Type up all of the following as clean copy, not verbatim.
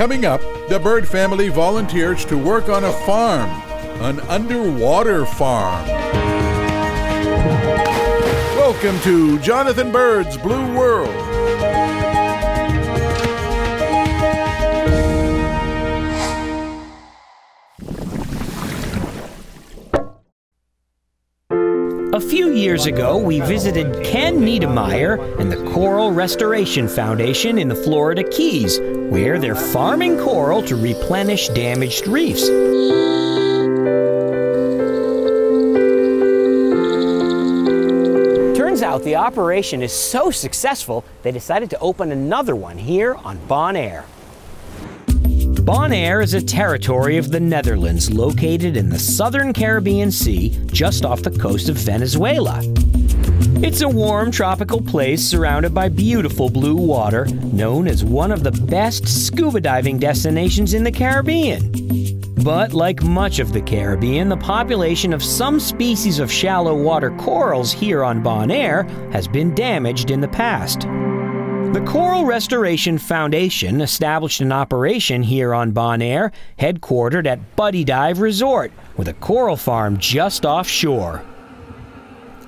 Coming up, the Bird family volunteers to work on a farm, an underwater farm. Welcome to Jonathan Bird's Blue World. A few years ago, we visited Ken Niedemeier and the Coral Restoration Foundation in the Florida Keys, where they're farming coral to replenish damaged reefs. Turns out the operation is so successful, they decided to open another one here on Bonaire. Bonaire is a territory of the Netherlands located in the southern Caribbean Sea, just off the coast of Venezuela. It's a warm tropical place surrounded by beautiful blue water, known as one of the best scuba diving destinations in the Caribbean. But like much of the Caribbean, the population of some species of shallow water corals here on Bonaire has been damaged in the past. The Coral Restoration Foundation established an operation here on Bonaire, headquartered at Buddy Dive Resort, with a coral farm just offshore.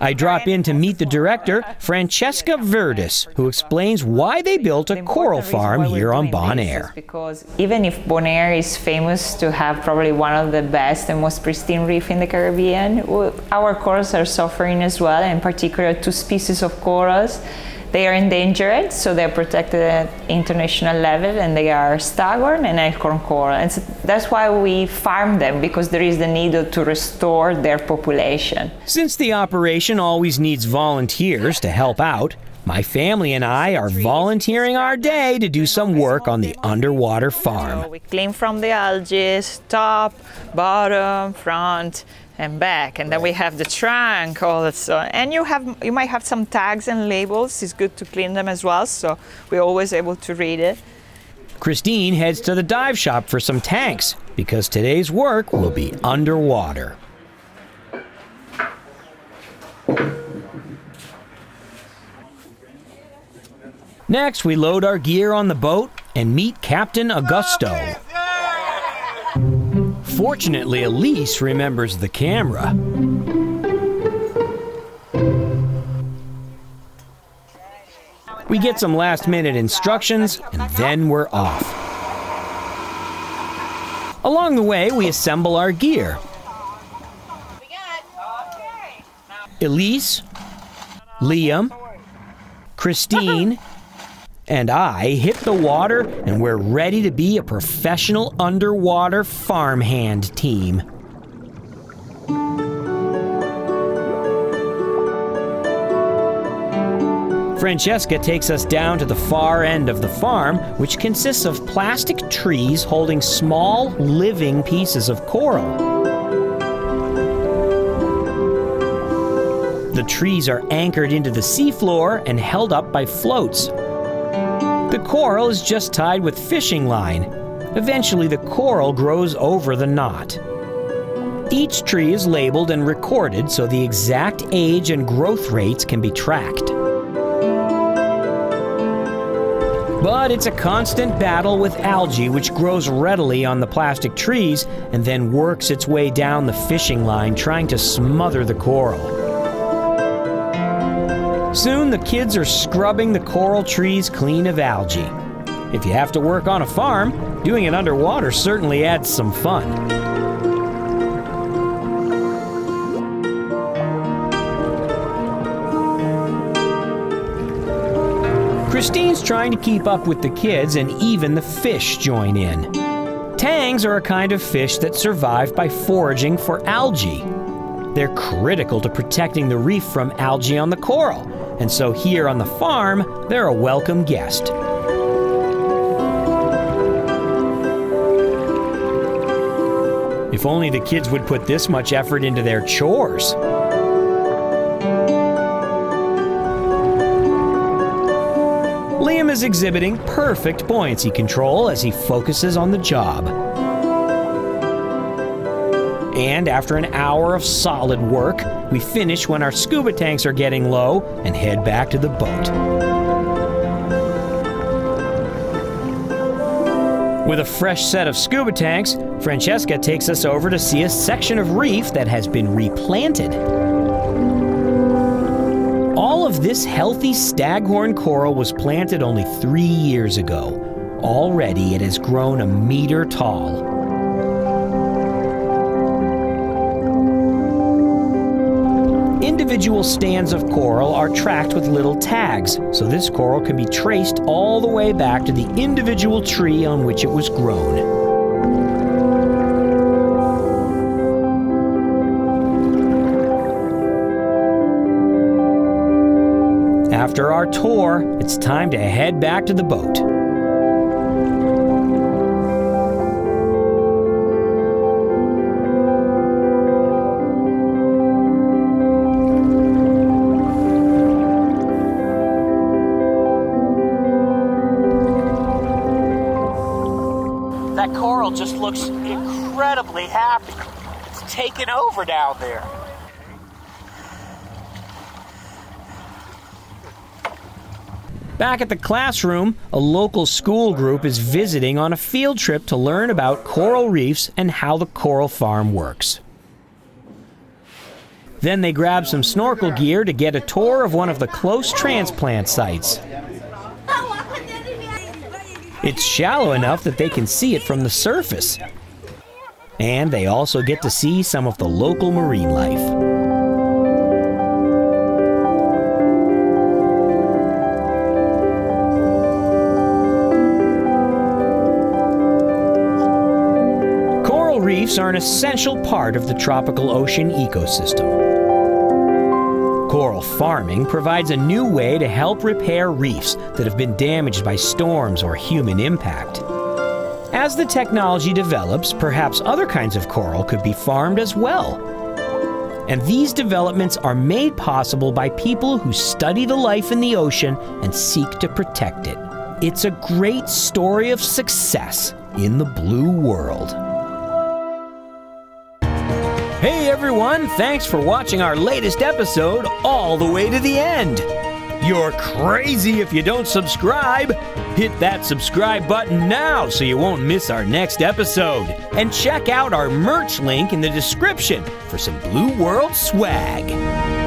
I drop in to meet the director, Francesca Verdes, who explains why they built a coral farm here on Bonaire. Because even if Bonaire is famous to have probably one of the best and most pristine reefs in the Caribbean, our corals are suffering as well, in particular two species of corals. They are endangered, so they're protected at international level, and they are staghorn and elkhorn coral. And so that's why we farm them, because there is the need to restore their population. Since the operation always needs volunteers to help out, my family and I are volunteering our day to do some work on the underwater farm. We clean from the algae, top, bottom, front, and back, and then we have the trunk also, and you might have some tags and labels. It's good to clean them as well, so we're always able to read it. Christine heads to the dive shop for some tanks, because today's work will be underwater. Next, we load our gear on the boat and meet Captain Augusto. Fortunately, Elise remembers the camera. We get some last-minute instructions, and then we're off. Along the way, we assemble our gear. Elise, Liam, Christine, and I hit the water, and we're ready to be a professional underwater farmhand team. Francesca takes us down to the far end of the farm, which consists of plastic trees holding small, living pieces of coral. The trees are anchored into the seafloor and held up by floats. The coral is just tied with fishing line. Eventually, the coral grows over the knot. Each tree is labeled and recorded so the exact age and growth rates can be tracked. But it's a constant battle with algae, which grows readily on the plastic trees and then works its way down the fishing line, trying to smother the coral. Soon, the kids are scrubbing the coral trees clean of algae. If you have to work on a farm, doing it underwater certainly adds some fun. Christine's trying to keep up with the kids, and even the fish join in. Tangs are a kind of fish that survive by foraging for algae. They're critical to protecting the reef from algae on the coral. And so here on the farm, they're a welcome guest. If only the kids would put this much effort into their chores. Liam is exhibiting perfect buoyancy control as he focuses on the job. And after an hour of solid work, we finish when our scuba tanks are getting low and head back to the boat. With a fresh set of scuba tanks, Francesca takes us over to see a section of reef that has been replanted. All of this healthy staghorn coral was planted only 3 years ago. Already it has grown a meter tall. Individual stands of coral are tracked with little tags, so this coral can be traced all the way back to the individual tree on which it was grown. After our tour, it's time to head back to the boat. That coral just looks incredibly happy. It's taken over down there. Back at the classroom, a local school group is visiting on a field trip to learn about coral reefs and how the coral farm works. Then they grab some snorkel gear to get a tour of one of the close transplant sites. It's shallow enough that they can see it from the surface. And they also get to see some of the local marine life. Reefs are an essential part of the tropical ocean ecosystem. Coral farming provides a new way to help repair reefs that have been damaged by storms or human impact. As the technology develops, perhaps other kinds of coral could be farmed as well. And these developments are made possible by people who study the life in the ocean and seek to protect it. It's a great story of success in the blue world. Hey everyone, thanks for watching our latest episode all the way to the end. You're crazy if you don't subscribe. Hit that subscribe button now so you won't miss our next episode. And check out our merch link in the description for some Blue World swag.